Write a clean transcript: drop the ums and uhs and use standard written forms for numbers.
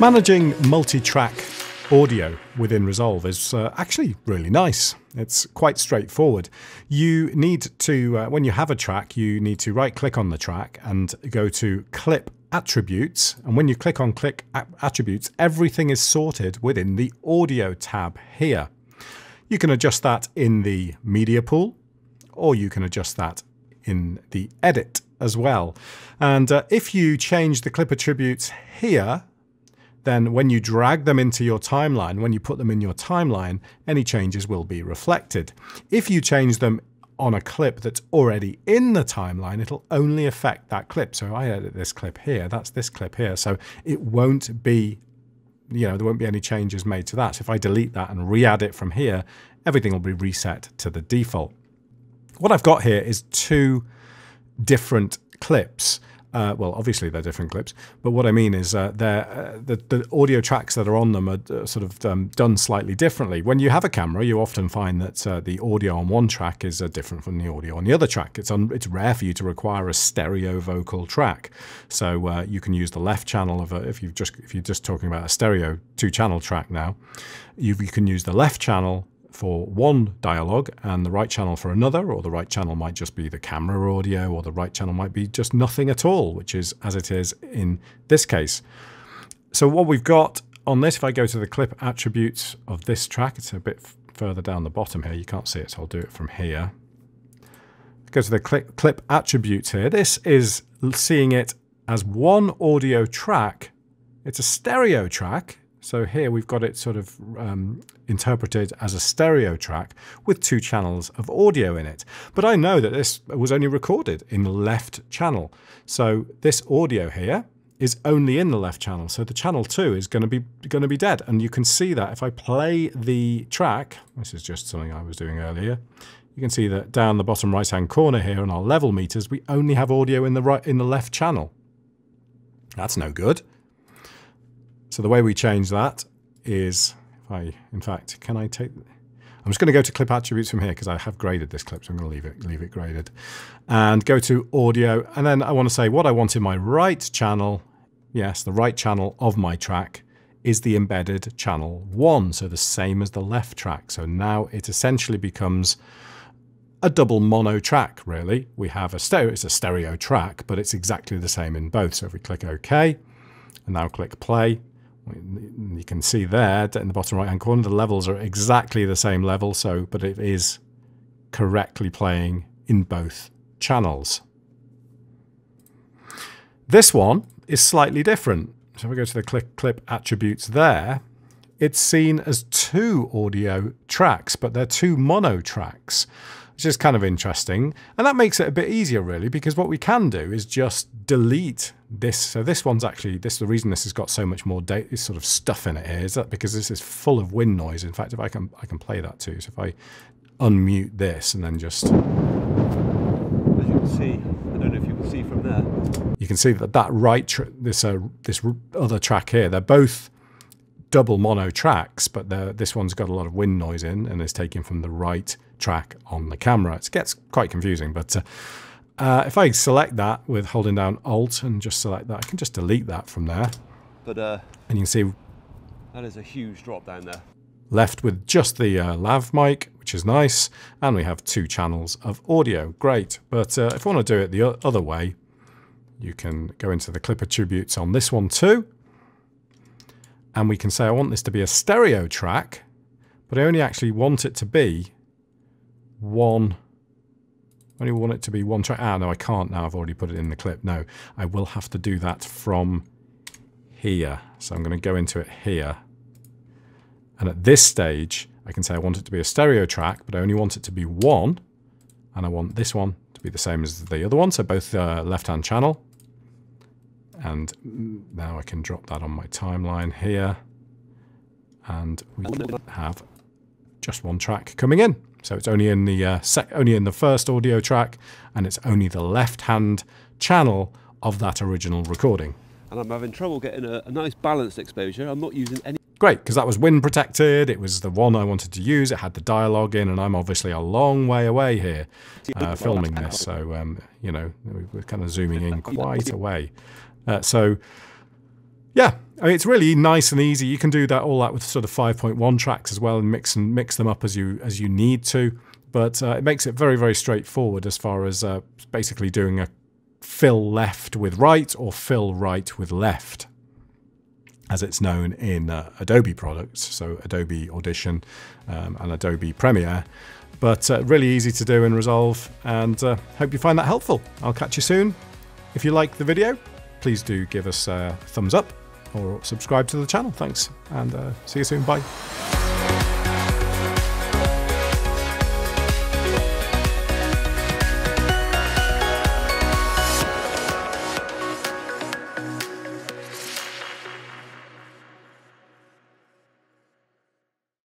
Managing multi-track audio within Resolve is actually really nice. It's quite straightforward. You need to, when you have a track, you need to right-click on the track and go to Clip Attributes. And when you click on Clip Attributes, everything is sorted within the Audio tab here. You can adjust that in the Media Pool, or you can adjust that in the Edit as well. And if you change the Clip Attributes here, then when you drag them into your timeline, when you put them in your timeline, any changes will be reflected. If you change them on a clip that's already in the timeline, it'll only affect that clip. So I edit this clip here, that's this clip here. So it won't be, there won't be any changes made to that. So if I delete that and re-add it from here, everything will be reset to the default. What I've got here is two different clips. Well, obviously they're different clips, but what I mean is the audio tracks that are on them are sort of done slightly differently. When you have a camera, you often find that the audio on one track is different from the audio on the other track. It's rare for you to require a stereo vocal track, so you can use the left channel of if you're just talking about a stereo two-channel track now. You can use the left channel for one dialogue and the right channel for another, or the right channel might just be the camera audio, or the right channel might be just nothing at all, which is as it is in this case. So what we've got on this, if I go to the clip attributes of this track, it's a bit further down the bottom here, you can't see it, so I'll do it from here. Go to the clip attributes here. This is seeing it as one audio track. It's a stereo track. So here we've got it sort of interpreted as a stereo track with two channels of audio in it. But I know that this was only recorded in the left channel. So this audio here is only in the left channel. So the channel 2 is going to be dead. And you can see that if I play the track, this is just something I was doing earlier, you can see that down the bottom right-hand corner here on our level meters, we only have audio in the left channel. That's no good. So the way we change that is, if I, in fact, can I take, I'm just going to go to clip attributes from here because I have graded this clip, so I'm going to leave it graded, and go to audio, and then I want to say what I want in my right channel. Yes, the right channel of my track is the embedded channel 1, so the same as the left track. So now it essentially becomes a double mono track, really. We have a stereo, it's a stereo track, but it's exactly the same in both. So if we click OK, and now click play, you can see there in the bottom right hand corner the levels are exactly the same level, so but it is correctly playing in both channels. This one is slightly different. So if we go to the clip attributes there, it's seen as two audio tracks, but they're two mono tracks, which is kind of interesting. And that makes it a bit easier, really, because what we can do is just delete this. So this one's actually, the reason this has got so much more data, sort of stuff in it here, is that because this is full of wind noise. In fact, if I can play that too. So if I unmute this and then just, as you can see, I don't know if you can see from there, you can see that this other track here, they're both double mono tracks, but this one's got a lot of wind noise in and is taken from the right track on the camera. It gets quite confusing, but if I select that with holding down Alt and just select that, I can just delete that from there. But and you can see that is a huge drop down there. Left with just the lav mic, which is nice, and we have two channels of audio. Great, but if you want to do it the other way, you can go into the clip attributes on this one too. And we can say, I want this to be a stereo track, but I only actually want it to be one track. Ah, no, I can't now. I've already put it in the clip. No, I will have to do that from here. So I'm going to go into it here. And at this stage, I can say I want it to be a stereo track, but I only want it to be one. And I want this one to be the same as the other one. So both left-hand channel. And now I can drop that on my timeline here, and we have just one track coming in. So it's only in the first audio track, and it's only the left-hand channel of that original recording. And I'm having trouble getting a nice balanced exposure. I'm not using any. Great, because that was wind protected. It was the one I wanted to use. It had the dialogue in, and I'm obviously a long way away here filming this. So, we're kind of zooming in quite a way. So, yeah, I mean, it's really nice and easy. You can do that all that with sort of 5.1 tracks as well, and mix them up as you need to. But it makes it very, very straightforward as far as basically doing a fill left with right or fill right with left, as it's known in Adobe products, so Adobe Audition and Adobe Premiere. But really easy to do in Resolve, and hope you find that helpful. I'll catch you soon. If you like the video, please do give us a thumbs up or subscribe to the channel. Thanks, and see you soon. Bye.